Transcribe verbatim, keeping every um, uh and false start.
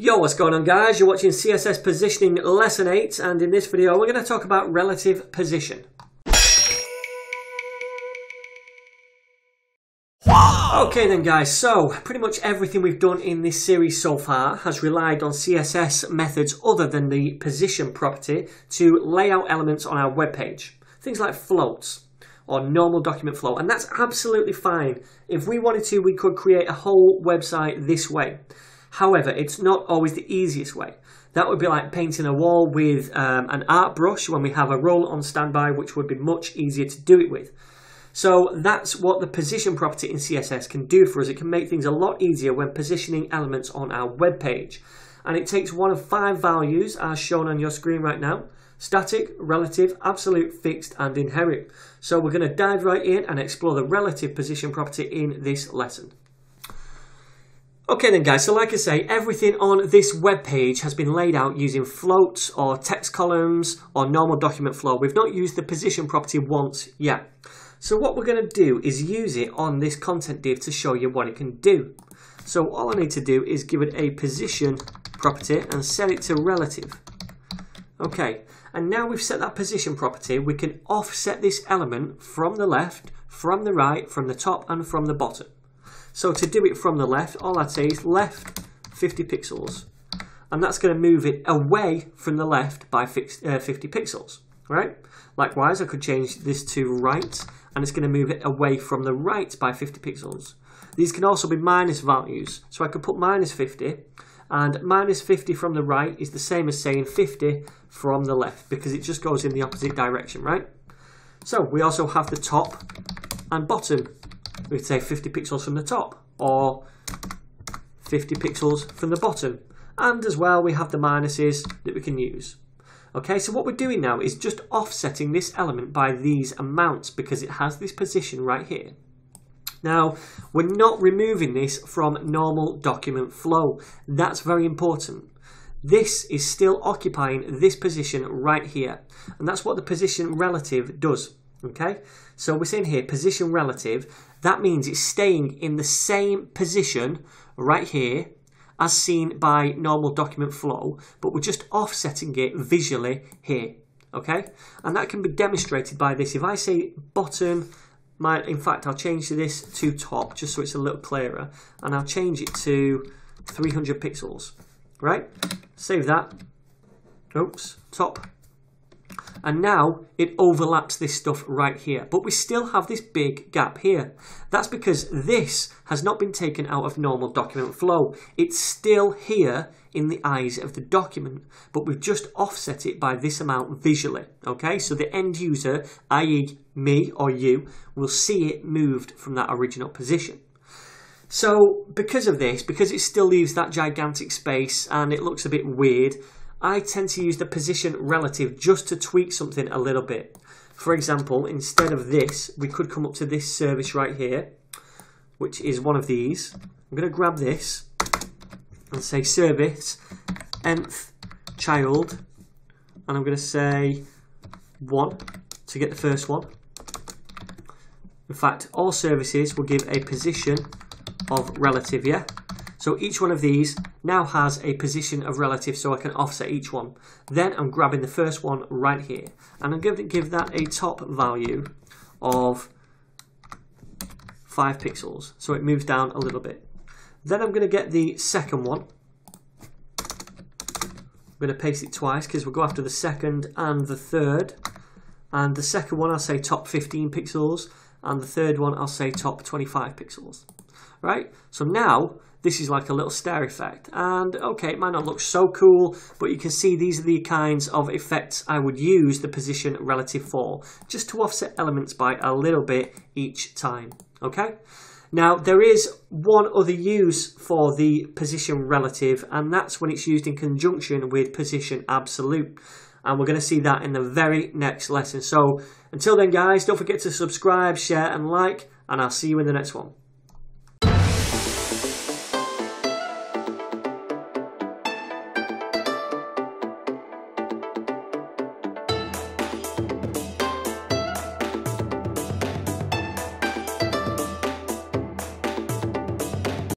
Yo, what's going on, guys? You're watching C S S Positioning Lesson eight, and in this video we're going to talk about relative position. Okay then, guys, so pretty much everything we've done in this series so far has relied on C S S methods other than the position property to lay out elements on our web page. Things like floats or normal document flow, and that's absolutely fine. If we wanted to, we could create a whole website this way. However, it's not always the easiest way. That would be like painting a wall with um, an art brush when we have a roller on standby, which would be much easier to do it with. So that's what the position property in C S S can do for us. It can make things a lot easier when positioning elements on our web page. And it takes one of five values as shown on your screen right now: static, relative, absolute, fixed, and inherent. So we're going to dive right in and explore the relative position property in this lesson. Okay then, guys, so like I say, everything on this web page has been laid out using floats or text columns or normal document flow. We've not used the position property once yet. So what we're going to do is use it on this content div to show you what it can do. So all I need to do is give it a position property and set it to relative. Okay, and now we've set that position property, we can offset this element from the left, from the right, from the top, and from the bottom. So to do it from the left, all I'd say is left fifty pixels, and that's going to move it away from the left by fifty pixels, right? Likewise, I could change this to right, and it's going to move it away from the right by fifty pixels. These can also be minus values, so I could put minus fifty, and minus fifty from the right is the same as saying fifty from the left, because it just goes in the opposite direction, right? So we also have the top and bottom. We'd say fifty pixels from the top or fifty pixels from the bottom, and as well we have the minuses that we can use. Okay, so what we're doing now is just offsetting this element by these amounts because it has this position right here. Now, we're not removing this from normal document flow. That's very important. This is still occupying this position right here, and that's what the position relative does. Okay, so we're saying here position relative, that means it's staying in the same position right here as seen by normal document flow, but we're just offsetting it visually here. Okay, and that can be demonstrated by this. If I say bottom, my, in fact I'll change this to top just so it's a little clearer, and I'll change it to three hundred pixels, right? Save that, oops, top. And now it overlaps this stuff right here, but we still have this big gap here. That's because this has not been taken out of normal document flow. It's still here in the eyes of the document, but we've just offset it by this amount visually. Okay, so the end user, that is me or you, will see it moved from that original position. So because of this, because it still leaves that gigantic space and it looks a bit weird, I tend to use the position relative just to tweak something a little bit. For example, instead of this, we could come up to this service right here, which is one of these. I'm going to grab this and say service nth child, and I'm going to say one to get the first one. In fact, all services will give a position of relative, yeah? So each one of these now has a position of relative, so I can offset each one. Then I'm grabbing the first one right here, and I'm going to give that a top value of five pixels, so it moves down a little bit. Then I'm going to get the second one. I'm going to paste it twice because we'll go after the second and the third. And the second one I'll say top fifteen pixels, and the third one I'll say top twenty-five pixels. Right, so now this is like a little star effect, and okay, it might not look so cool, but you can see these are the kinds of effects I would use the position relative for, just to offset elements by a little bit each time. Okay, now there is one other use for the position relative, and that's when it's used in conjunction with position absolute, and we're going to see that in the very next lesson. So until then, guys, don't forget to subscribe, share, and like, and I'll see you in the next one.